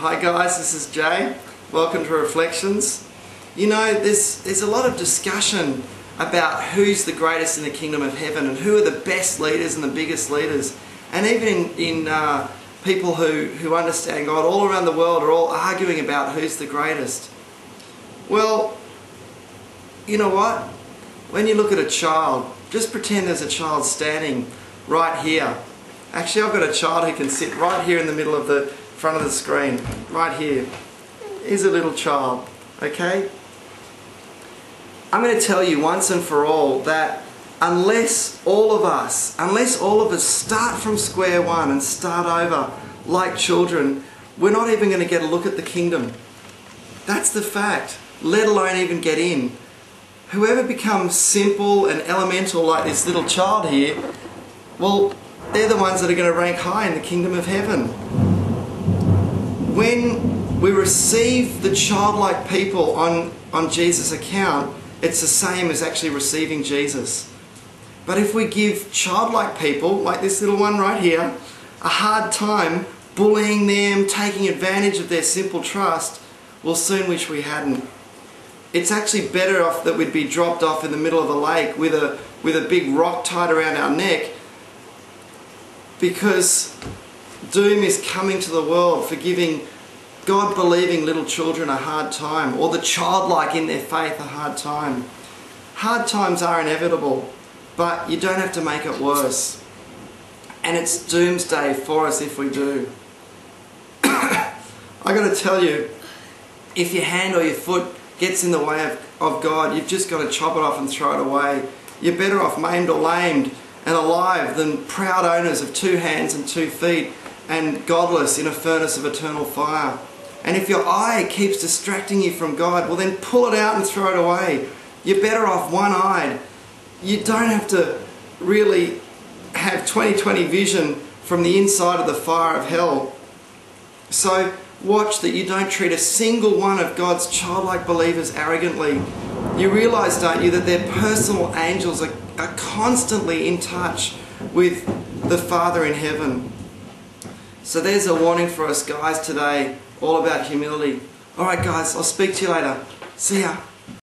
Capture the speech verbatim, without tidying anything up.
Hi guys, this is Jay. Welcome to Reflections. You know, there's, there's a lot of discussion about who's the greatest in the kingdom of heaven and who are the best leaders and the biggest leaders. And even in, in uh, people who, who understand God all around the world are all arguing about who's the greatest. Well, you know what? When you look at a child, just pretend there's a child standing right here. Actually, I've got a child who can sit right here in the middle of the front of the screen, right here. Here's a little child, okay? I'm going to tell you once and for all that unless all of us, unless all of us start from square one and start over like children, we're not even going to get a look at the kingdom. That's the fact, let alone even get in. Whoever becomes simple and elemental like this little child here, well, they're the ones that are going to rank high in the kingdom of heaven. When we receive the childlike people on, on Jesus' account, it's the same as actually receiving Jesus. But if we give childlike people, like this little one right here, a hard time, bullying them, taking advantage of their simple trust, we'll soon wish we hadn't. It's actually better off that we'd be dropped off in the middle of a lake with a, with a big rock tied around our neck, because doom is coming to the world for giving God-believing little children a hard time, or the childlike in their faith a hard time. Hard times are inevitable, but you don't have to make it worse. And it's doomsday for us if we do. I got to tell you, if your hand or your foot gets in the way of, of God, you've just got to chop it off and throw it away. You're better off maimed or lamed and alive than proud owners of two hands and two feet and godless in a furnace of eternal fire. And if your eye keeps distracting you from God, well then pull it out and throw it away. You're better off one-eyed. You don't have to really have twenty twenty vision from the inside of the fire of hell. So watch that you don't treat a single one of God's childlike believers arrogantly. You realise, don't you, that their personal angels are, are constantly in touch with the Father in heaven. So there's a warning for us guys today, all about humility. Alright guys, I'll speak to you later. See ya.